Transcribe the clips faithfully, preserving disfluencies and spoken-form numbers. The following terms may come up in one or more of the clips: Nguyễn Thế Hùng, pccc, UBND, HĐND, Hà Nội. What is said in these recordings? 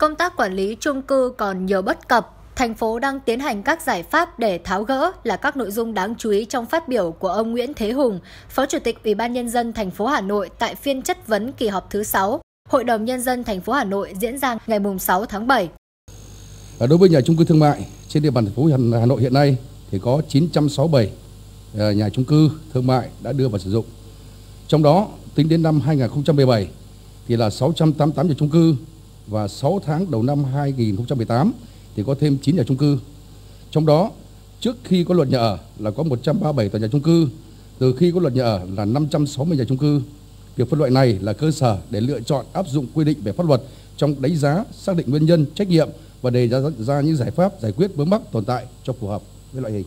công tác quản lý chung cư còn nhiều bất cập. Thành phố đang tiến hành các giải pháp để tháo gỡ là các nội dung đáng chú ý trong phát biểu của ông Nguyễn Thế Hùng, Phó Chủ tịch Ủy ban Nhân dân thành phố Hà Nội tại phiên chất vấn kỳ họp thứ sáu, Hội đồng Nhân dân thành phố Hà Nội diễn ra ngày sáu tháng bảy. Đối với nhà chung cư thương mại trên địa bàn thành phố Hà Nội hiện nay thì có chín trăm sáu mươi bảy nhà chung cư thương mại đã đưa vào sử dụng. Trong đó tính đến năm hai nghìn không trăm mười bảy thì là sáu trăm tám mươi tám nhà chung cư và sáu tháng đầu năm hai nghìn không trăm mười tám thì có thêm chín nhà chung cư. Trong đó trước khi có luật nhà ở là có một trăm ba mươi bảy tòa nhà chung cư, từ khi có luật nhà ở là năm trăm sáu mươi nhà chung cư. Việc phân loại này là cơ sở để lựa chọn áp dụng quy định về pháp luật trong đánh giá, xác định nguyên nhân, trách nhiệm và đề ra, ra những giải pháp giải quyết vướng mắc tồn tại cho phù hợp với loại hình.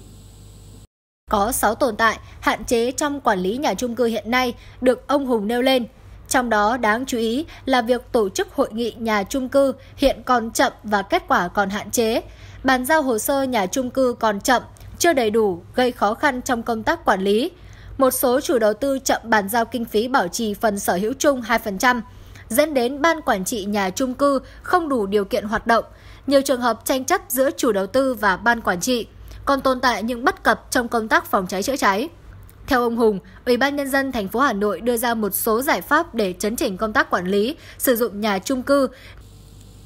Có sáu tồn tại, hạn chế trong quản lý nhà chung cư hiện nay được ông Hùng nêu lên. Trong đó đáng chú ý là việc tổ chức hội nghị nhà chung cư hiện còn chậm và kết quả còn hạn chế. Bàn giao hồ sơ nhà chung cư còn chậm, chưa đầy đủ, gây khó khăn trong công tác quản lý. Một số chủ đầu tư chậm bàn giao kinh phí bảo trì phần sở hữu chung hai phần trăm, dẫn đến ban quản trị nhà chung cư không đủ điều kiện hoạt động. Nhiều trường hợp tranh chấp giữa chủ đầu tư và ban quản trị, còn tồn tại những bất cập trong công tác phòng cháy chữa cháy. Theo ông Hùng, Ủy ban Nhân dân thành phố Hà Nội đưa ra một số giải pháp để chấn chỉnh công tác quản lý, sử dụng nhà chung cư.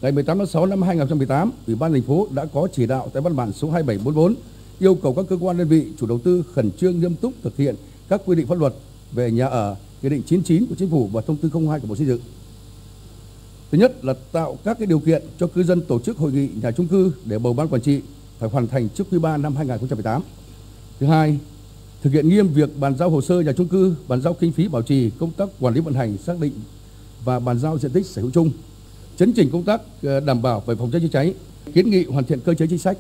Ngày mười tám tháng sáu năm hai nghìn không trăm mười tám, Ủy ban thành phố đã có chỉ đạo tại văn bản số hai bảy bốn bốn yêu cầu các cơ quan đơn vị, chủ đầu tư khẩn trương nghiêm túc thực hiện các quy định pháp luật về nhà ở, Nghị định chín mươi chín của Chính phủ và Thông tư không hai của Bộ Xây dựng. Thứ nhất là tạo các cái điều kiện cho cư dân tổ chức hội nghị nhà chung cư để bầu ban quản trị phải hoàn thành trước quý ba năm hai nghìn không trăm mười tám. Thứ hai, thực hiện nghiêm việc bàn giao hồ sơ nhà chung cư, bàn giao kinh phí bảo trì, công tác quản lý vận hành, xác định và bàn giao diện tích sở hữu chung, chấn chỉnh công tác đảm bảo về phòng cháy chữa cháy, kiến nghị hoàn thiện cơ chế chính sách